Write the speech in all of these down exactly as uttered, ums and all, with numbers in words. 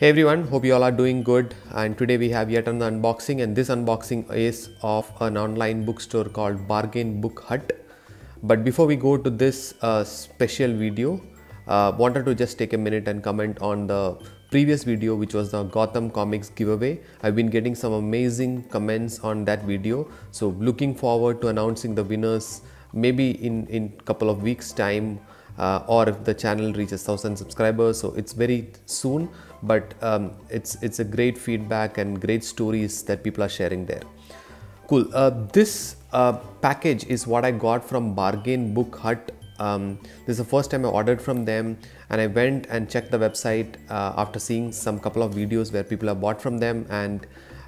Hey everyone, hope you all are doing good, and today we have yet another unboxing, and this unboxing is of an online bookstore called Bargain Book Hut. But before we go to this uh, special video, uh, wanted to just take a minute and comment on the previous video, which was the Gautam Comics giveaway. I've been getting some amazing comments on that video, so looking forward to announcing the winners maybe in in couple of weeks time. Uh, or if the channel reaches one thousand subscribers, so it's very soon, but um, it's it's a great feedback and great stories that people are sharing there. Cool. Uh, this uh, package is what I got from Bargain Book Hut. Um, this is the first time I ordered from them, and I went and checked the website uh, after seeing some couple of videos where people have bought from them, and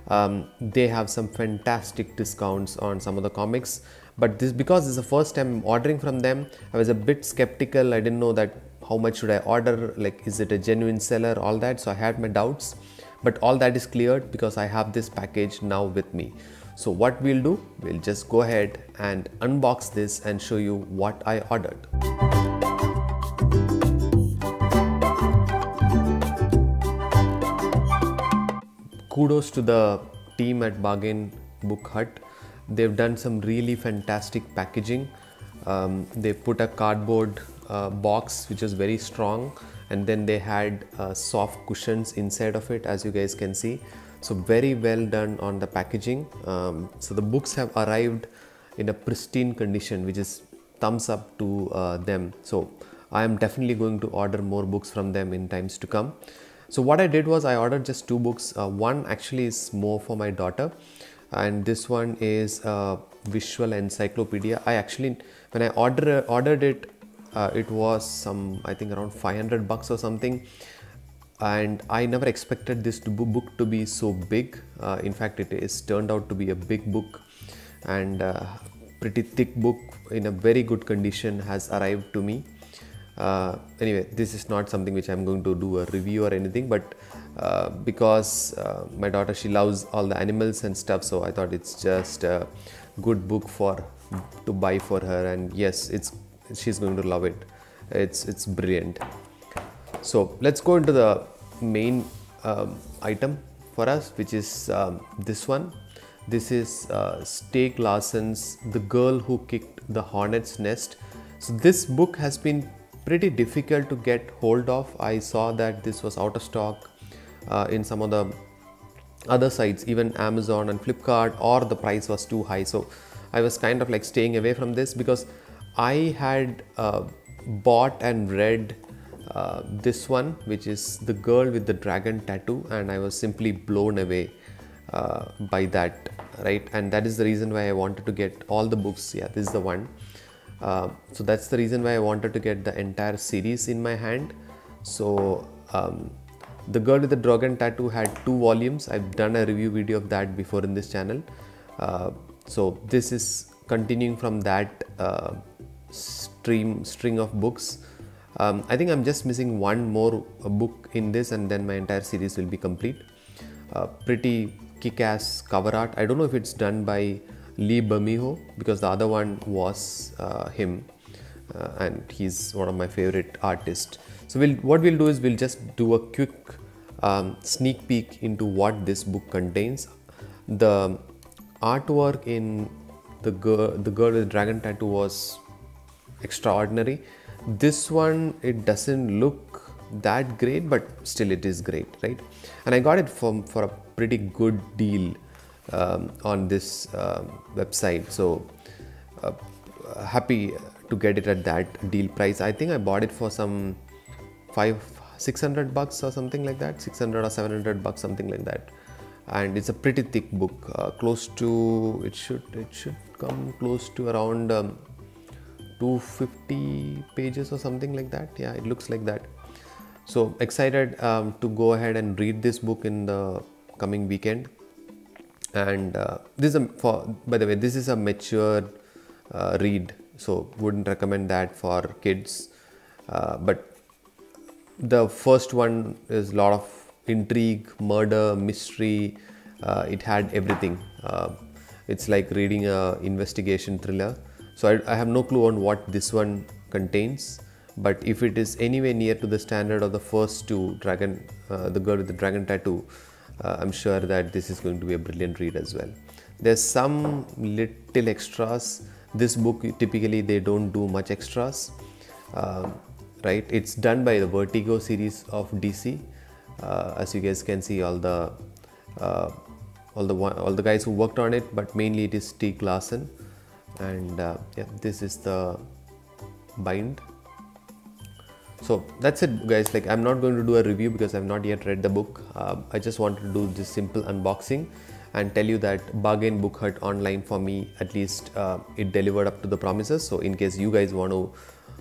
um, they have some fantastic discounts on some of the comics. But this, because this is the first time ordering from them, I was a bit skeptical. I didn't know that how much should I order, like is it a genuine seller, all that. So I had my doubts, but all that is cleared because I have this package now with me. So what we'll do, we'll just go ahead and unbox this and show you what I ordered. Kudos to the team at Bargain Book Hut. They've done some really fantastic packaging. Um, they put a cardboard uh, box which is very strong, and then they had uh, soft cushions inside of it, as you guys can see. So very well done on the packaging. Um, so the books have arrived in a pristine condition, which is thumbs up to uh, them. So I am definitely going to order more books from them in times to come. So what I did was I ordered just two books. Uh, one actually is more for my daughter, and this one is a visual encyclopedia. I actually, when I order, ordered it, uh, it was some, I think around five hundred bucks or something. And I never expected this to book to be so big. Uh, in fact, it is turned out to be a big book, and uh, pretty thick book in a very good condition has arrived to me. Uh, anyway, this is not something which I'm going to do a review or anything, but uh, because uh, my daughter, she loves all the animals and stuff, so I thought it's just a good book for to buy for her, and yes, it's she's going to love it. It's it's brilliant. So let's go into the main um, item for us, which is um, this one. This is uh, T. Klassen's The Girl Who Kicked the Hornet's Nest. So this book has been pretty difficult to get hold of. I saw that this was out of stock uh, in some of the other sites, even Amazon and Flipkart, or the price was too high. So I was kind of like staying away from this, because I had uh, bought and read uh, this one, which is The Girl with the Dragon Tattoo, and I was simply blown away uh, by that, right? And that is the reason why I wanted to get all the books. Yeah, this is the one. Uh, so that's the reason why I wanted to get the entire series in my hand. So um, The Girl with the Dragon Tattoo had two volumes. I've done a review video of that before in this channel. Uh, so this is continuing from that uh, stream string of books. Um, I think I'm just missing one more book in this, and then my entire series will be complete. Uh, pretty kick-ass cover art. I don't know if it's done by Lee Bermejo, because the other one was uh, him, uh, and he's one of my favorite artists. So we'll, what we'll do is we'll just do a quick um, sneak peek into what this book contains. The artwork in the girl, the girl with the Dragon Tattoo was extraordinary. This one, it doesn't look that great, but still it is great, right? And I got it from for a pretty good deal Um, on this uh, website, so uh, happy to get it at that deal price. I think I bought it for some five six hundred bucks or something like that, six hundred or seven hundred bucks, something like that. And it's a pretty thick book, uh, close to it should it should come close to around um, two fifty pages or something like that. Yeah, it looks like that. So excited um, to go ahead and read this book in the coming weekend. And uh, this is a, for, by the way, this is a mature uh, read, so wouldn't recommend that for kids. Uh, but the first one is a lot of intrigue, murder, mystery. Uh, it had everything. Uh, it's like reading a investigation thriller. So I, I have no clue on what this one contains, but if it is anywhere near to the standard of the first two, Dragon, uh, The Girl with the Dragon Tattoo, uh, I'm sure that this is going to be a brilliant read as well. There's some little extras. This book, typically they don't do much extras, uh, right? It's done by the Vertigo series of D C. Uh, as you guys can see, all the uh, all the all the guys who worked on it, but mainly it is T. Klassen, and uh, yeah, this is the bind. So that's it, guys. Like, I'm not going to do a review because I've not yet read the book. Uh, I just wanted to do this simple unboxing and tell you that Bargain Book Hut online, for me at least, uh, it delivered up to the promises. So in case you guys want to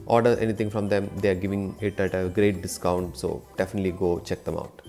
order anything from them, they are giving it at a great discount, so definitely go check them out.